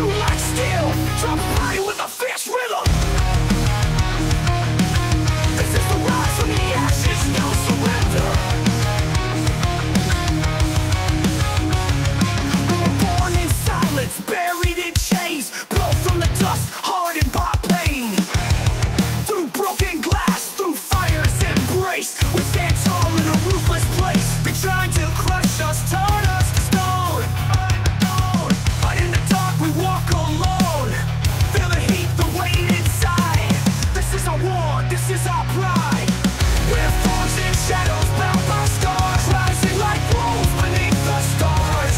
you like steel. Drop a body with a fierce rhythm. This is the rise from the ashes, no surrender. We were born in silence, buried in chains, blown from the dust, hardened by pain. Through broken glass, through fire's embrace, we stand tall in a ruthless place. They tried to crush us, turn us to stone. But in the dark we walk alone. Feel the heat, the weight inside. This is our war, this is our pride. We're forged in shadows, bound by scars, rising like wolves beneath the stars.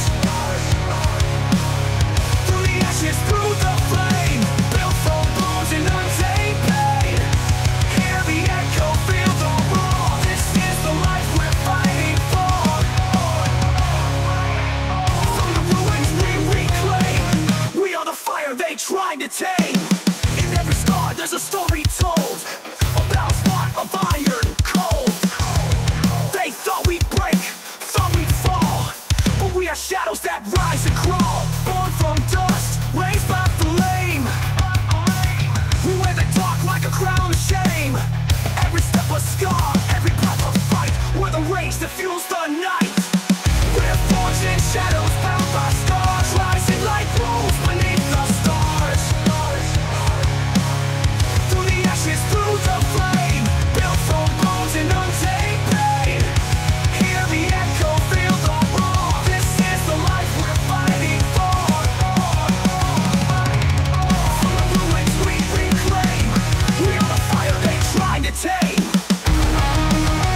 Through the ashes, through the flame, built from bones and untamed pain. Hear the echo, feel the roar. This is the life we're fighting for. From the ruins we reclaim, we are the fire they tried to tame. In every scar there's a story told about a spot of iron cold. They thought we'd break, thought we'd fall, but we are shadows that rise and crawl. Born from dust, raised by flame, we wear the dark like a crown of shame. Every step a scar, every breath a fight. We're the rage that fuels the night. We're forged in shadows, bound by scars, rising like wolves beneath the stars. Through the ashes, through the flame, built from bones and untamed pain. Hear the echo, feel the roar. This is the life we're fighting for. From the ruins we reclaim, we are the fire they tried to tame. We're forged in shadows, bound by scars, rising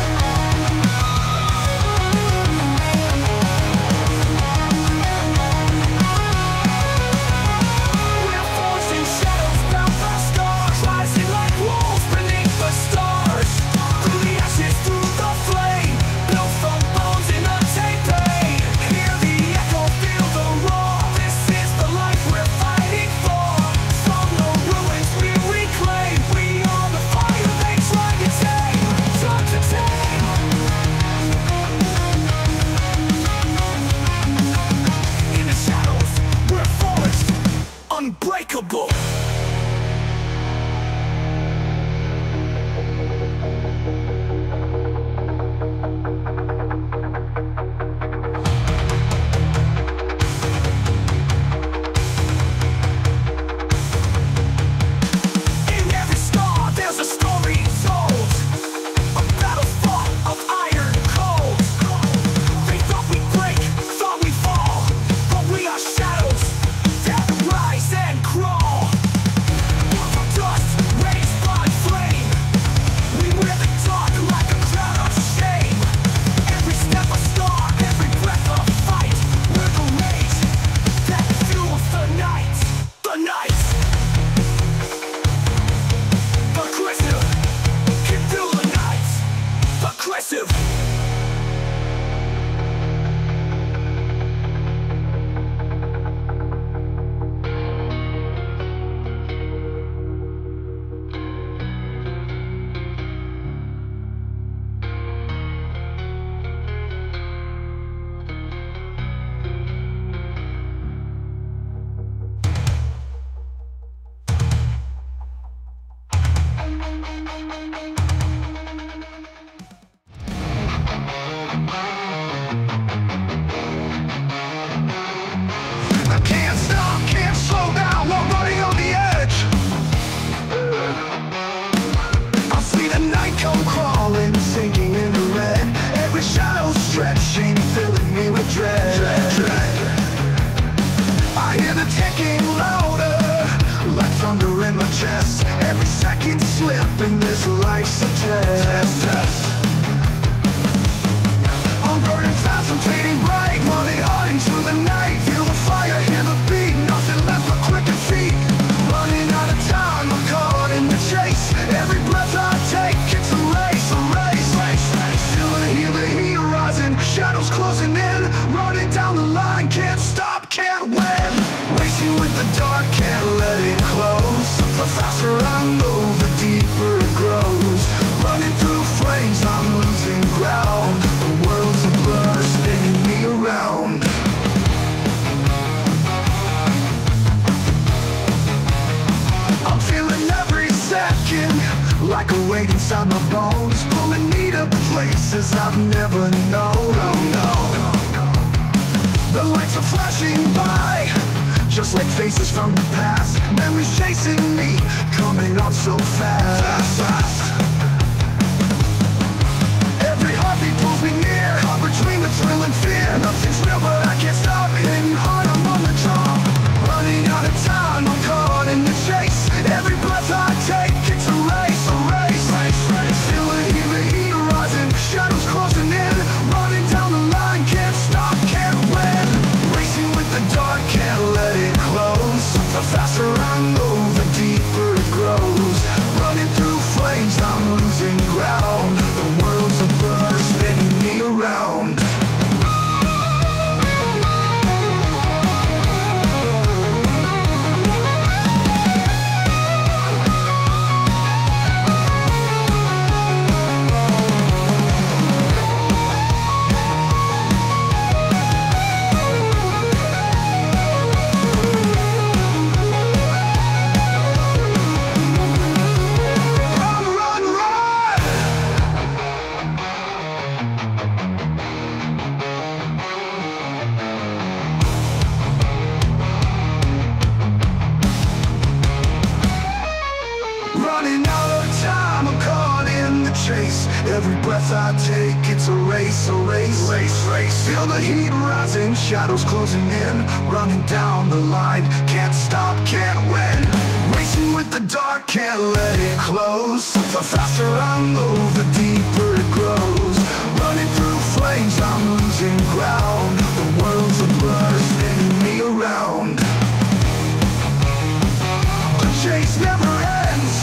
like wolves beneath the stars. Through the ashes, through the flame, built from bones in untamed pain. Hear the echo, feel the roar. This is the life we're fighting for. From the ruins we reclaim, we are the fire they tried to tame, tried to tame. In the shadows, we're forged, unbreakable. In every scar, there's a story told. A battle fought of iron cold. They thought we'd break, thought we'd fall, but we are shadows that rise and crawl. We're from dust, raised by flame. We wear the dark like a crown of shame. Every step a scar, every breath a fight. We're the rage that fuels the night, the night. Aggressive, can feel the night. Aggressive. I can't stop, can't slow down, I'm running on the edge. I see the night come crawling, sinking into red. Every shadow stretching, filling me with dread. I hear the ticking louder, like thunder in my chest. Every second slip in this life's a test. I'm burning fast, I'm fading bright, running on into the night. Feel the fire, hear the beat, nothing left but quickened feet. Running out of time, I'm caught in the chase. Every breath I take, it's a race. Feel the heat rising, shadows closing in. Running down the line, can't stop, can't win. Racing with the dark, can't let it close. The faster I move, the deeper it grows. Running through flames. weight inside my bones, pulling me to places I've never known. The lights are flashing by, just like faces from the past. Memories chasing me, coming on so fast. Every heartbeat pulls me near, caught between the thrill and fear. Nothing's real but I can't stop, hitting hard, I'm on the draw. Running out of time, I'm caught in the chase. Every breath I take, it's a race. Feeling the heat rising, shadows closing in. Running down the line, can't stop, can't win. Racing with the dark, can't let it close. The faster I move, the deeper it grows. Running through flames, I'm losing ground. The world's a blur, spinning me around. Every breath I take, it's a race. Feel the heat rising, shadows closing in. Running down the line, can't stop, can't win. Racing with the dark, can't let it close. The faster I move, the deeper it grows. Running through flames, I'm losing ground. The world's a blur, spinning me around. The chase never ends.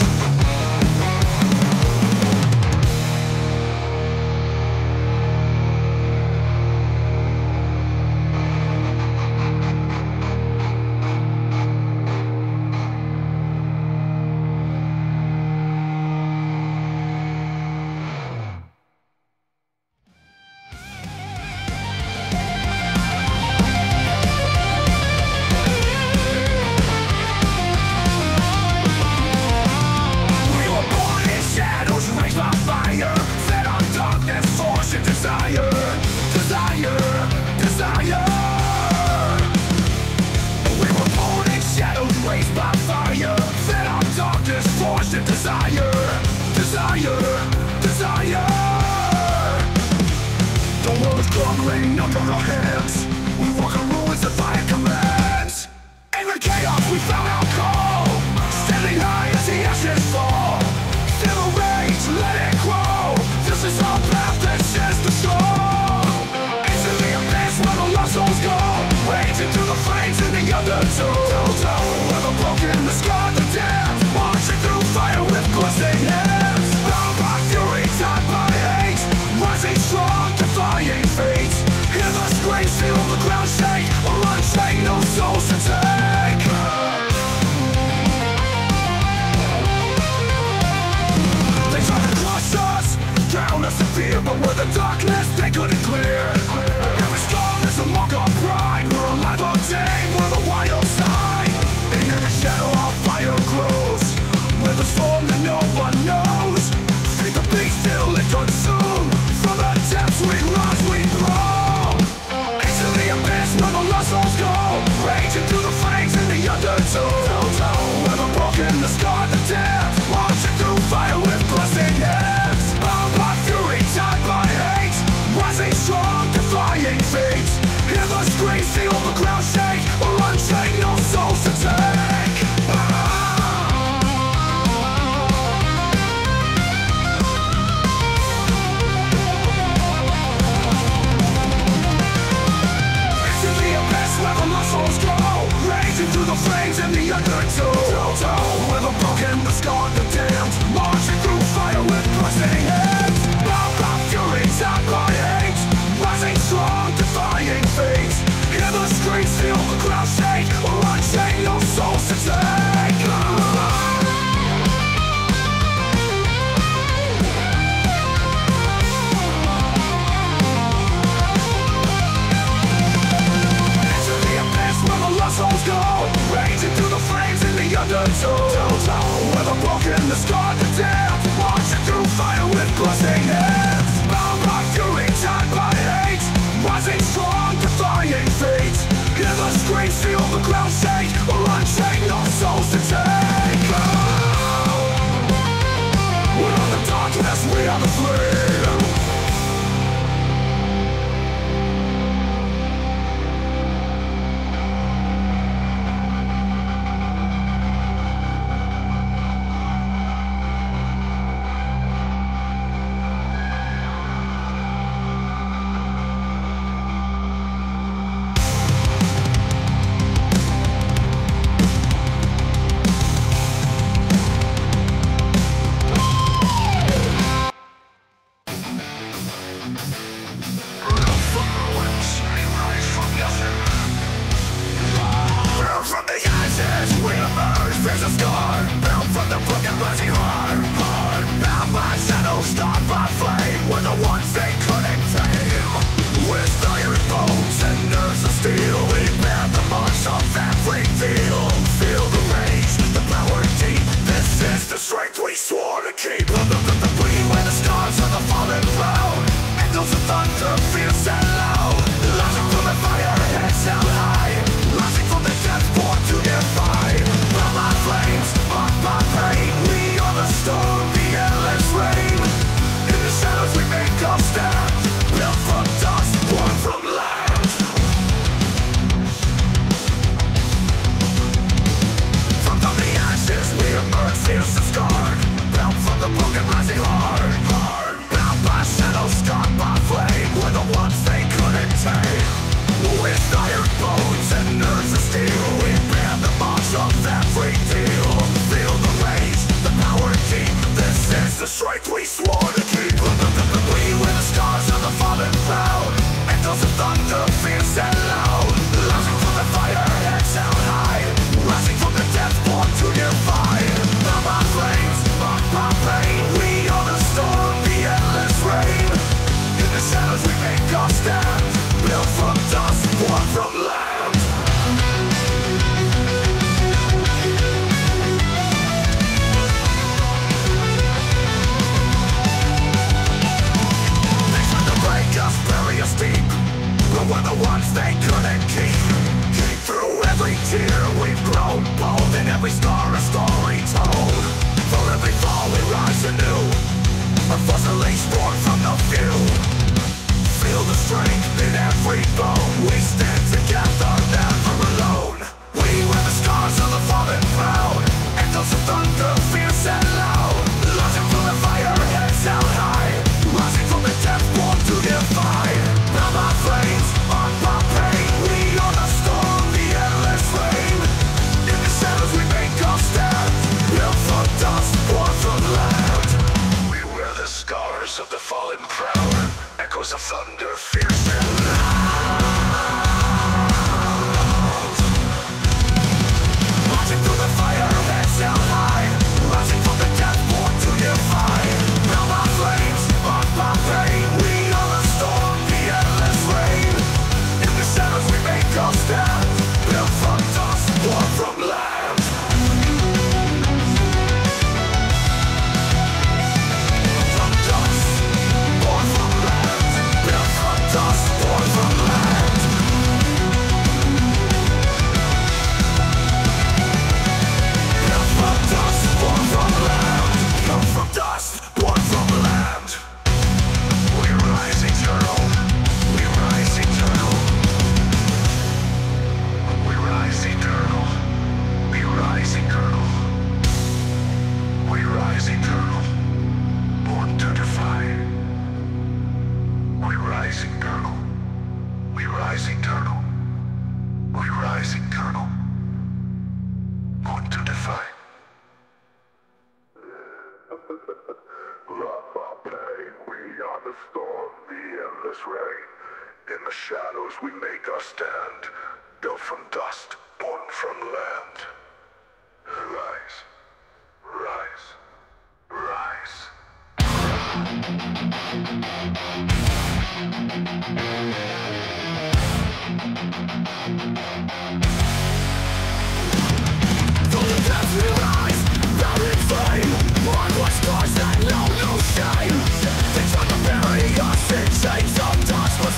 Strong to fire. will change, will unchain our souls to take. We're not the darkness, we are the flame.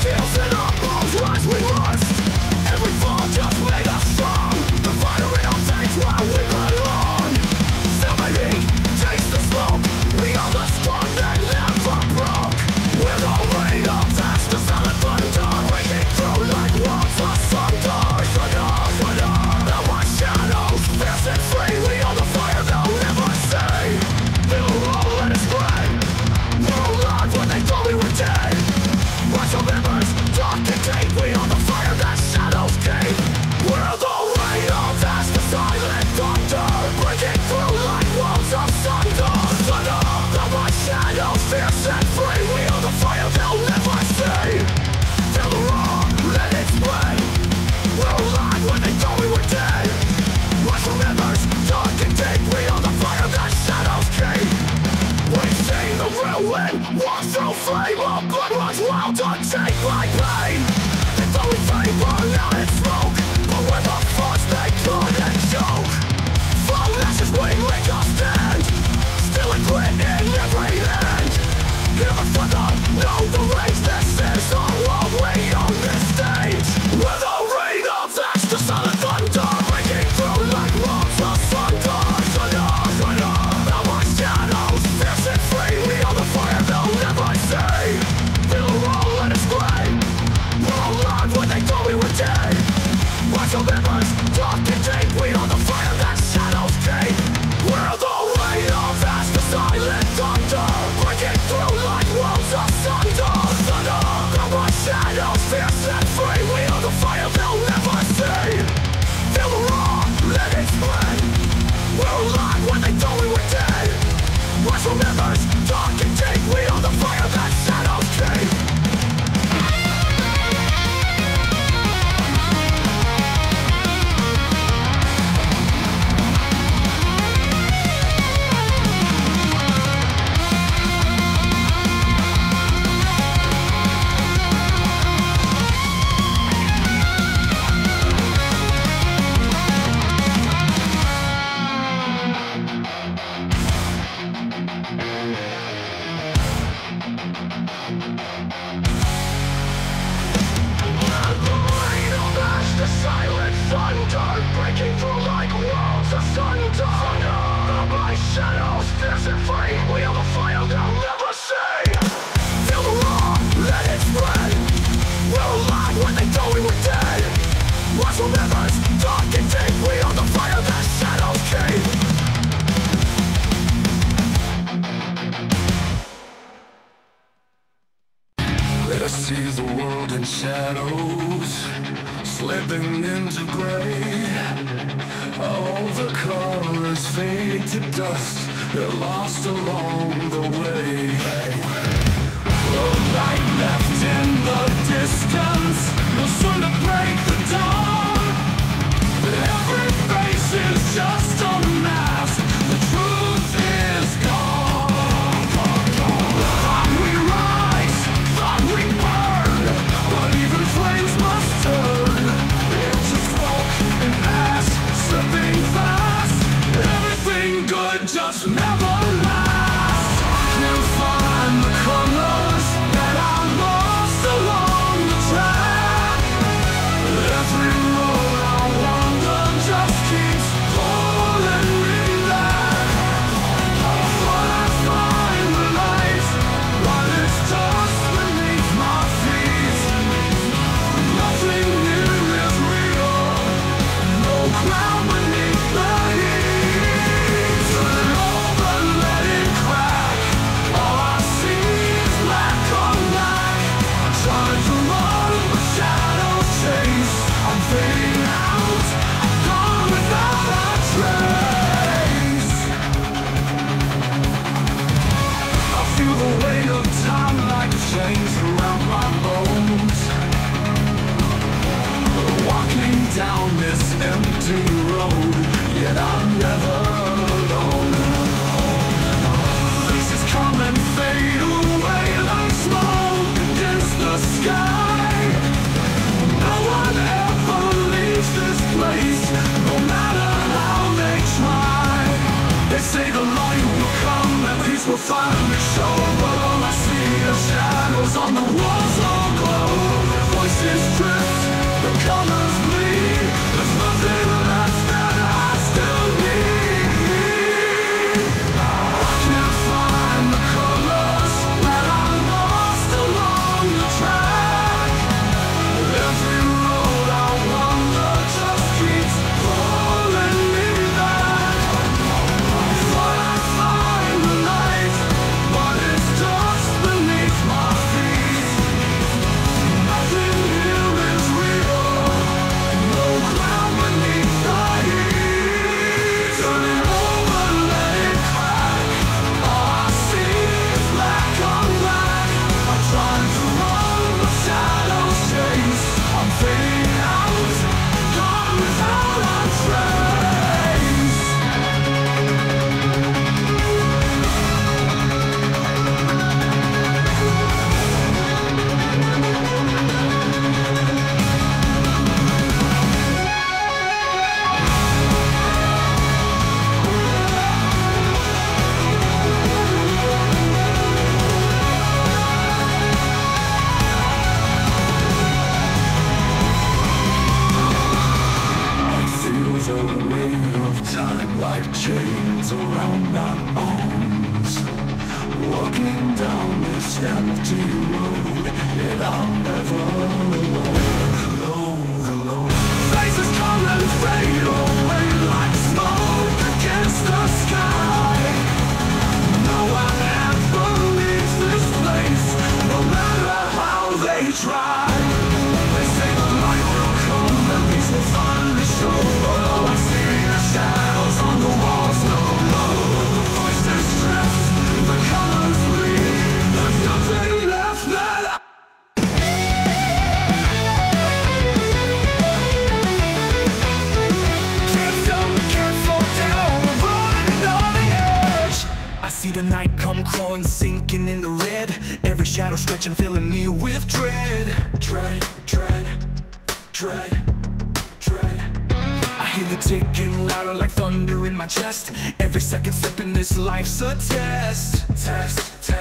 Feels in our bones, rise we must. Every fall just made us strong. way up, but much louder, take my pain. It's only vapor, now it's smoke, but with a force they couldn't choke. From ashes we make a stand, still a grin in every land. Never further know the race, this is all we on this stage. With a rain of ash, the sun and thunder, breaking through like rocks asunder. Watch our members, dark and deep. We are the fire that shadows keep. We're the rain of ash, the silent thunder, breaking through like walls asunder. Thunder, our shadows, fierce and free. We are the fire they'll never see. Feel the roar, let it spread. We're alive when they thought we were dead. Watch our members, dark and deep. We are the fire that shadows keep. Colors bleed, there's nothing left that I still need. around our bones. Walking down this empty road, and I'm never alone, alone. Faces come and fade away like smoke against the sky. No one ever leaves this place, no matter how they try. They say the light will come, the peace will finally show. Oh, I see the shadows on the walls, no low. The voices drift, the colors bleed. There's nothing left that I... Careful, down, we're running on the edge. I see the night come crawling, sinking in the red. Every shadow stretching, filling me with dread. Dread. I hear the ticking louder like thunder in my chest. Every second step in this life's a test. Test.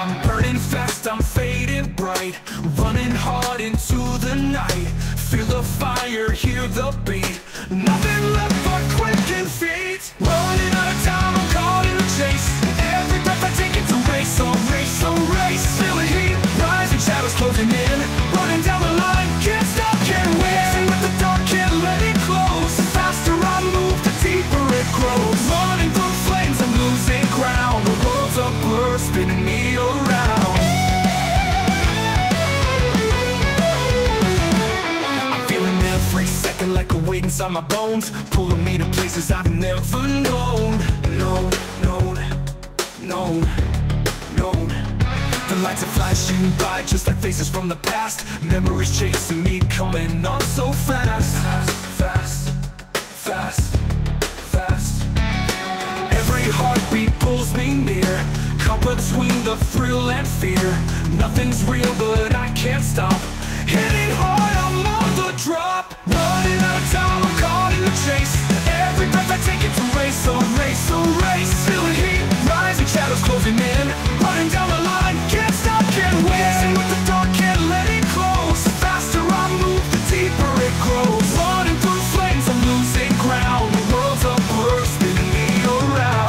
I'm burning fast, I'm fading bright, running hard into the night. Feel the fire, hear the beat, nothing left but quickened feet. Running out of time, I'm caught in the chase. Every breath I take, it's a race, a race, a race. Feel the heat, rising shadows closing in, running down the line, can't stop, can't win. See with the dark, can't let it close. The faster I move, the deeper it grows. Running through flames, I'm losing ground. The world's a blur, spinning me around. Like a weight inside my bones, pulling me to places I've never known. Known. The lights are flashing by just like faces from the past. Memories chasing me, coming on so fast. Every heartbeat pulls me near, caught between the thrill and fear. Nothing's real, but I can't stop. Hitting hard, I'm on the drop. Running out of time, I'm caught in the chase. Every breath I take, it's a race, a race, a race. Feeling heat, rising shadows closing in. Running down the line, can't stop, can't win. Dancing with the dark, can't let it close. The faster I move, the deeper it grows. Running through flames, I'm losing ground. The world's a blur, spinning me around.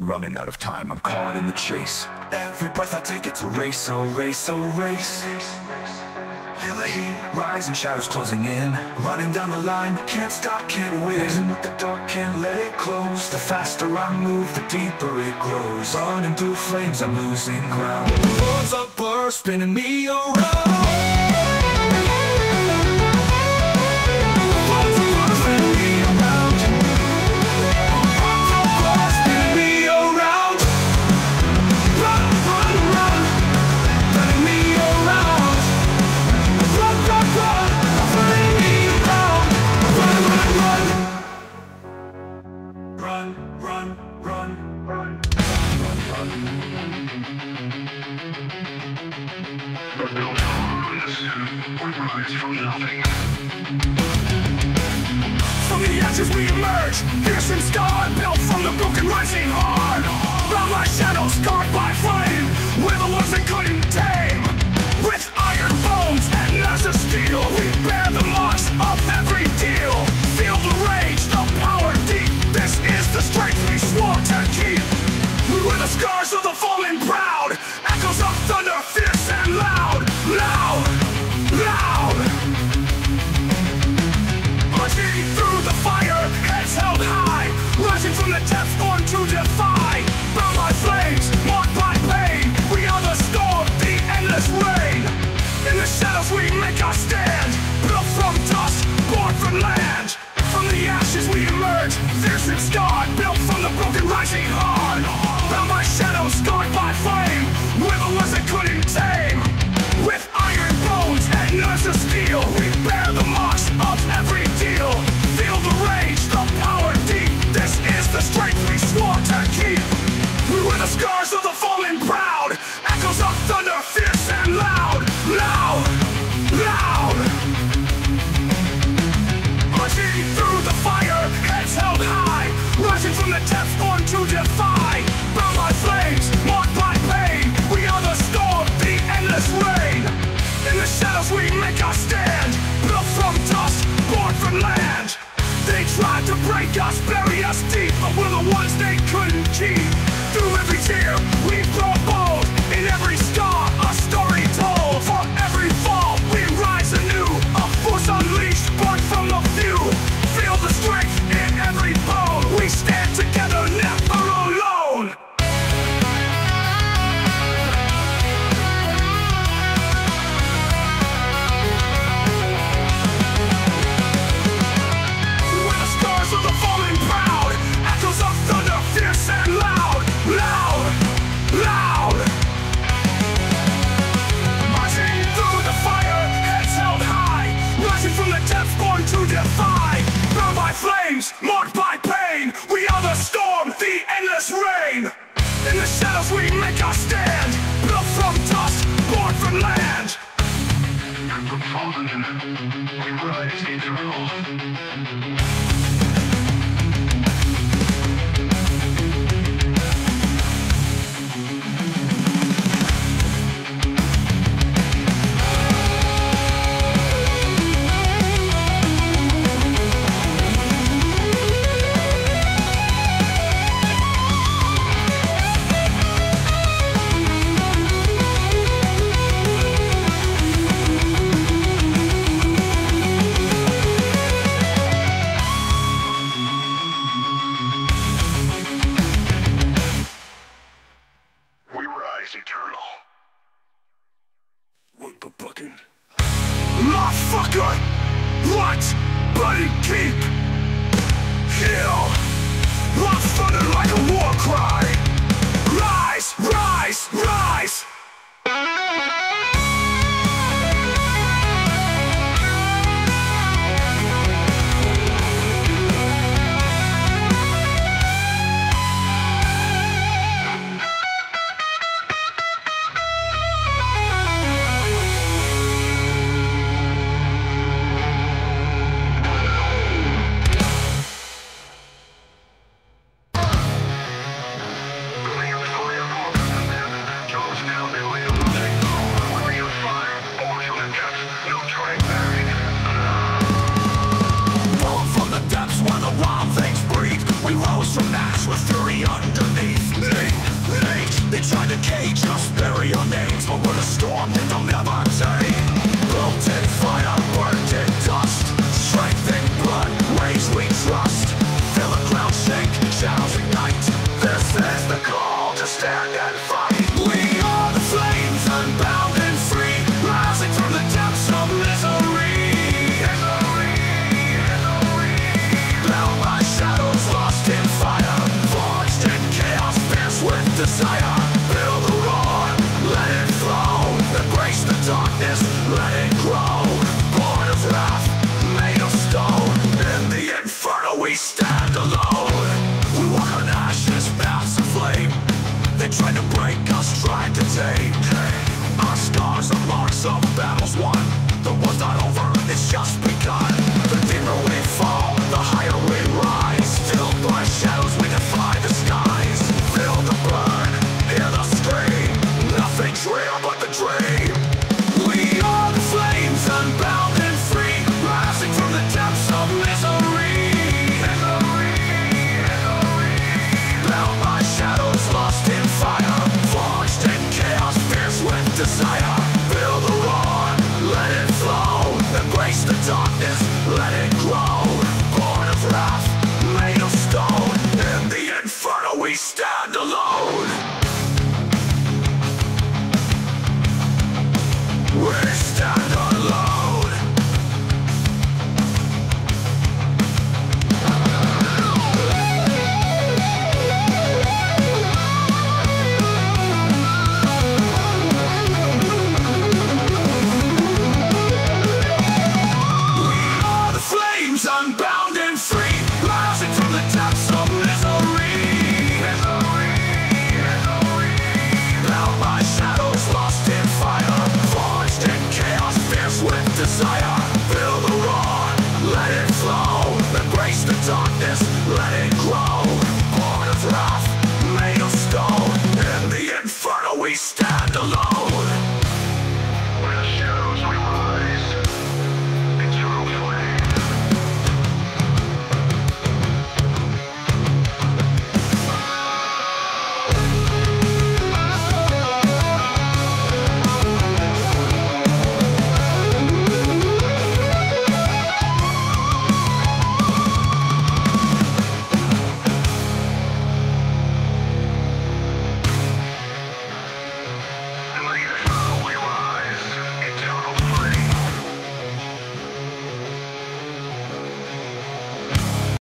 Running out of time, I'm caught in the chase. Every breath I take, it's a race, a race, a race. Feel the heat, rising shadows closing in. Running down the line, can't stop, can't win. Dancing with the dark, can't let it close. The faster I move, the deeper it grows. Running through flames, I'm losing ground. The world's a blur, spinning me around. As we emerge, pierced and scarred, built from the broken, rising hard. Round like shadows, scarred by flame. We're the ones that couldn't tame. With iron bones and nerves of steel, we bear the marks of every deal. Feel the voice of the fallen proud echoes of thunder, fierce and loud, loud, loud. Punching through the fire, heads held high, rising from the depths, born to defy. Bound by flames, marked by pain, we are the storm, the endless rain. In the shadows we make our stand, built from dust, born from land. From the ashes we emerge, fierce and scarred, built from the broken, rising hard. Bound by shadows, scarred by flame, with a lust that couldn't tame. With iron bones and nerves of steel, we bear the marks of every deal. Feel the rage, the power deep, this is the strength we swore to keep. We were the scars of the fallen proud, echoes of thunder, fierce and loud, loud, loud. Through the fire, heads held high, rising from the depths, born to defy. Bound by flames, marked by pain, we are the storm, the endless rain. In the shadows we make our stand, built from dust, born from land. They tried to break us, bury us deep, but we're the ones they couldn't keep. Through every tear, we grow bold, in every scar, a story told. For every fall, we rise anew, a force unleashed, born from the few. Feel the strength in every bone. We stand together, never alone. We're the scars of the fallen proud, echoes of thunder, fierce and loud, loud, loud. Marching through the fire, heads held high, rising from the depths, born to defy. Bound by flames, marked by pain, we are the storm, the endless rain. In the shadows we make our stand, built from dust, born from land. From fallen, we rise eternal. Shadows lost in fire. stand alone.